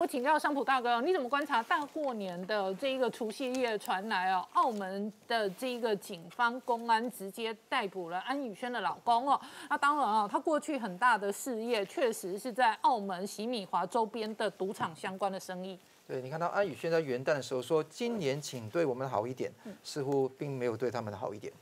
我请教商普大哥，你怎么观察大过年的这一个除夕夜传来哦，澳门的这一个警方公安直接逮捕了安以轩的老公哦。那当然哦，他过去很大的事业确实是在澳门洗米华周边的赌场相关的生意。对，你看到安以轩在元旦的时候说今年请对我们好一点，似乎并没有对他们好一点。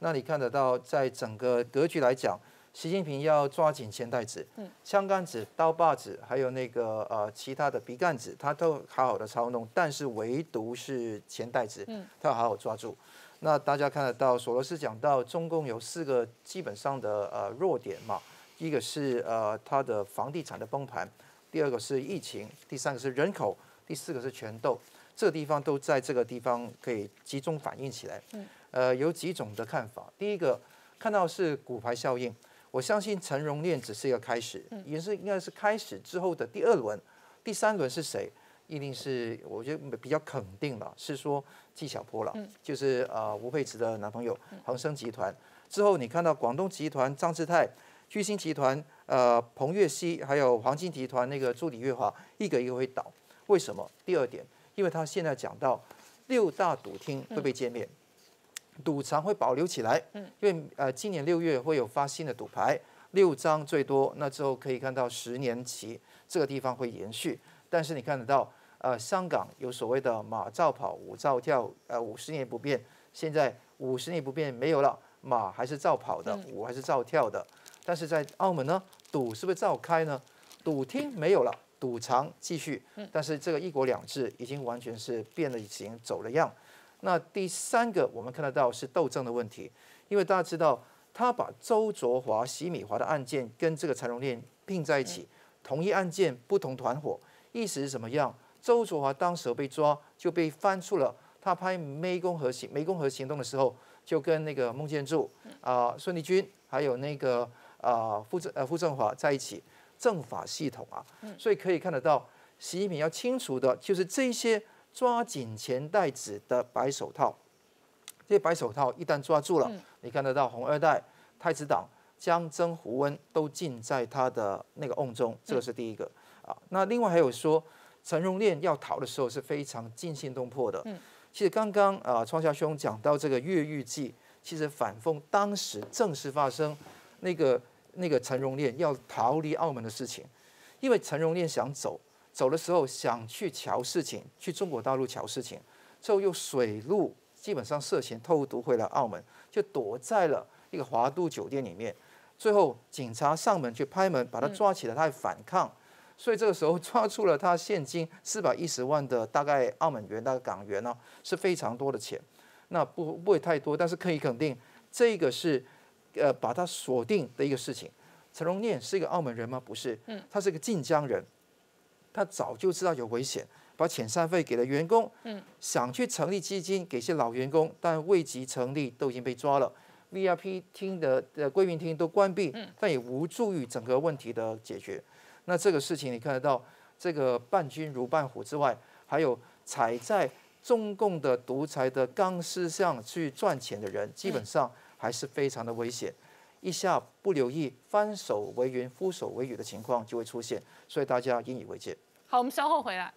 那你看得到，在整个格局来讲。 习近平要抓紧钱袋子、枪杆子、刀把子，还有那个其他的笔杆子，他都好好的操弄，但是唯独是钱袋子，他要好好抓住。那大家看得到，索罗斯讲到中共有4个基本上的弱点嘛，一个是它的房地产的崩盘，第2个是疫情，第3个是人口，第4个是权斗，这个地方都在这个地方可以集中反映起来。有几种的看法，第一个看到是骨牌效应。 我相信陈荣炼只是一个开始，也是应该是开始之后的第2轮、第3轮是谁？一定是我觉得比较肯定了，是说纪晓波了，就是吴佩慈的男朋友，恒生集团之后，你看到广东集团张志泰、巨星集团彭越熙，还有黄金集团那个朱李月华，一个一个会倒。为什么？第2点，因为他现在讲到6大赌厅会被歼灭。赌场会保留起来，因为今年6月会有发新的赌牌，6张最多，那之后可以看到10年期这个地方会延续。但是你看得到，香港有所谓的马照跑，舞照跳，50年不变。现在50年不变没有了，马还是照跑的，舞还是照跳的。但是在澳门呢，赌是不是照开呢？赌厅没有了，赌场继续，但是这个一国两制已经完全是变了形，走了样。 那第3个，我们看得到是斗争的问题，因为大家知道，他把周卓华、洗米华的案件跟这个陈荣炼并在一起，同一案件不同团伙，意思是怎么样？周卓华当时被抓就被翻出了，他拍湄公河行动的时候，就跟那个孟建柱、孙立军还有那个傅政华在一起，政法系统啊，所以可以看得到，习近平要清除的就是这些。 抓紧钱袋子的白手套，这白手套一旦抓住了，你看得到红二代、太子党、江曾、胡温都尽在他的那个瓮中，这个是第1个啊。那另外还有说，陈荣炼要逃的时候是非常惊心动魄的。其实刚刚创夏兄讲到这个越狱记，其实反讽当时正式发生那个陈荣炼要逃离澳门的事情，因为陈荣炼想走。 走的时候想去瞧事情，去中国大陆瞧事情，之后又水路基本上涉嫌偷渡回了澳门，就躲在了一个华都酒店里面。最后警察上门去拍门，把他抓起来，他还反抗，所以这个时候抓住了他现金410万的大概澳门元、大概港元呢、是非常多的钱。那不会太多，但是可以肯定，这个是把他锁定的一个事情。陈荣炼是一个澳门人吗？不是，他是一个晋江人。 他早就知道有危险，把遣散费给了员工，想去成立基金给些老员工，但未及成立都已经被抓了 ，VIP 厅的贵宾厅都关闭，但也无助于整个问题的解决。那这个事情你看得到，这个伴君如伴虎之外，还有踩在中共的独裁的钢丝上去赚钱的人，基本上还是非常的危险。 一下不留意，翻手为云，覆手为雨的情况就会出现，所以大家引以为戒。好，我们稍后回来。